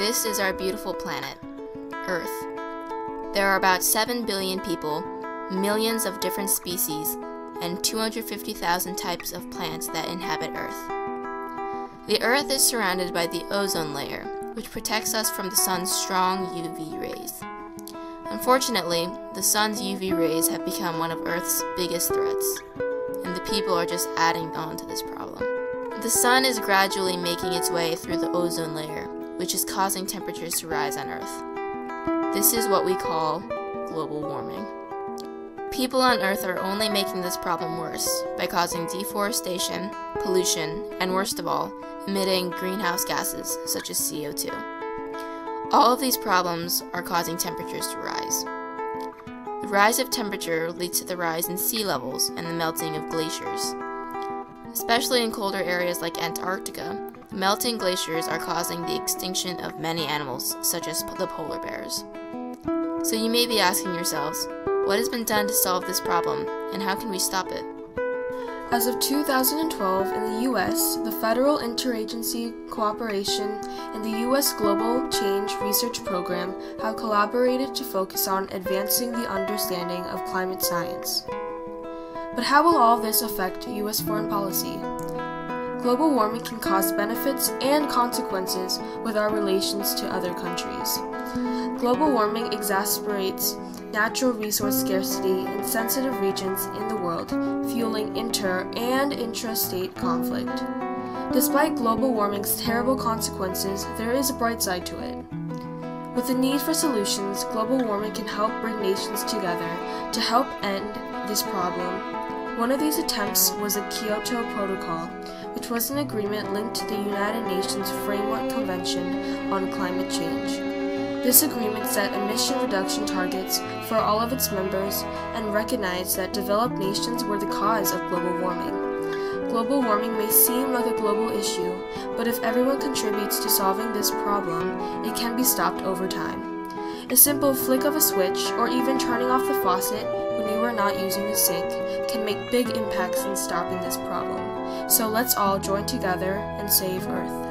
This is our beautiful planet, Earth. There are about 7 billion people, millions of different species, and 250,000 types of plants that inhabit Earth. The Earth is surrounded by the ozone layer, which protects us from the sun's strong UV rays. Unfortunately, the sun's UV rays have become one of Earth's biggest threats, and the people are just adding on to this problem. The sun is gradually making its way through the ozone layer, which is causing temperatures to rise on Earth. This is what we call global warming. People on Earth are only making this problem worse by causing deforestation, pollution, and worst of all, emitting greenhouse gases such as CO2. All of these problems are causing temperatures to rise. The rise of temperature leads to the rise in sea levels and the melting of glaciers. Especially in colder areas like Antarctica, melting glaciers are causing the extinction of many animals such as the polar bears. So you may be asking yourselves, what has been done to solve this problem, and how can we stop it? As of 2012, in the U.S., the Federal Interagency Cooperation and the U.S. Global Change Research Program have collaborated to focus on advancing the understanding of climate science. But how will all this affect U.S. foreign policy? Global warming can cause benefits and consequences with our relations to other countries. Global warming exacerbates natural resource scarcity in sensitive regions in the world, fueling inter- and intrastate conflict. Despite global warming's terrible consequences, there is a bright side to it. With the need for solutions, global warming can help bring nations together to help end this problem. One of these attempts was the Kyoto Protocol, which was an agreement linked to the United Nations Framework Convention on Climate Change. This agreement set emission reduction targets for all of its members and recognized that developed nations were the cause of global warming. Global warming may seem like a global issue, but if everyone contributes to solving this problem, it can be stopped over time. A simple flick of a switch, or even turning off the faucet when you are not using the sink, can make big impacts in stopping this problem. So let's all join together and save Earth.